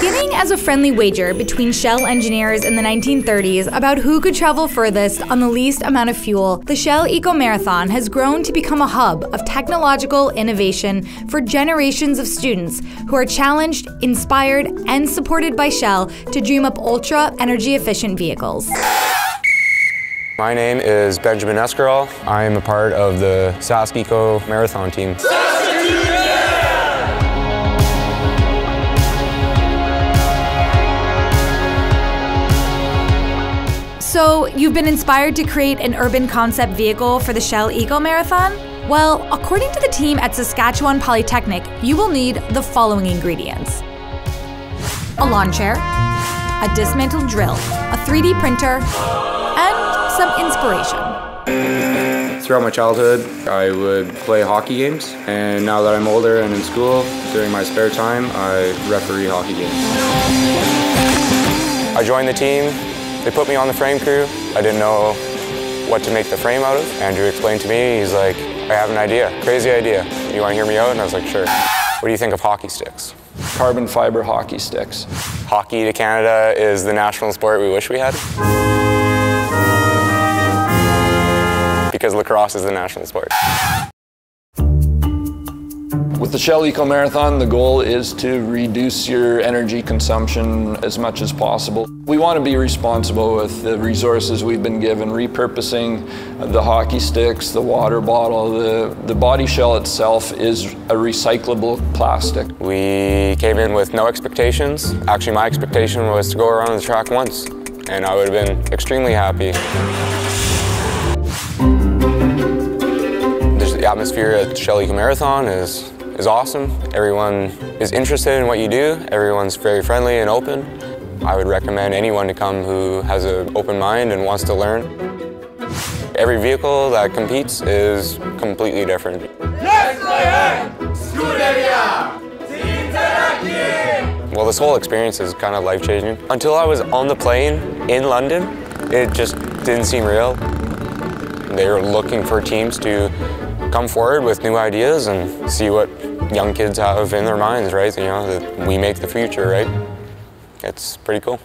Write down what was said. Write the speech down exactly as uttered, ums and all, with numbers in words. Beginning as a friendly wager between Shell engineers in the nineteen thirties about who could travel furthest on the least amount of fuel, the Shell Eco-Marathon has grown to become a hub of technological innovation for generations of students who are challenged, inspired, and supported by Shell to dream up ultra energy-efficient vehicles. My name is Benjamin Esquirol. I am a part of the Sask Eco-Marathon team. So you've been inspired to create an urban concept vehicle for the Shell Eco-Marathon? Well, according to the team at Saskatchewan Polytechnic, you will need the following ingredients: a lawn chair, a dismantled drill, a three D printer, and some inspiration. Throughout my childhood, I would play hockey games, and now that I'm older and in school, during my spare time, I referee hockey games. I joined the team. They put me on the frame crew. I didn't know what to make the frame out of. Andrew explained to me, he's like, I have an idea, crazy idea. You wanna hear me out? And I was like, sure. What do you think of hockey sticks? Carbon fiber hockey sticks. Hockey to Canada is the national sport we wish we had. Because lacrosse is the national sport. With the Shell Eco-Marathon, the goal is to reduce your energy consumption as much as possible. We want to be responsible with the resources we've been given, repurposing the hockey sticks, the water bottle. The, the body shell itself is a recyclable plastic. We came in with no expectations. Actually, my expectation was to go around the track once, and I would have been extremely happy. The atmosphere at Shell Eco-Marathon is is awesome. Everyone is interested in what you do. Everyone's very friendly and open. I would recommend anyone to come who has an open mind and wants to learn. Every vehicle that competes is completely different. Well, this whole experience is kind of life-changing. Until I was on the plane in London, it just didn't seem real. They were looking for teams to come forward with new ideas and see what young kids have in their minds, right? You know, that we make the future, right? It's pretty cool.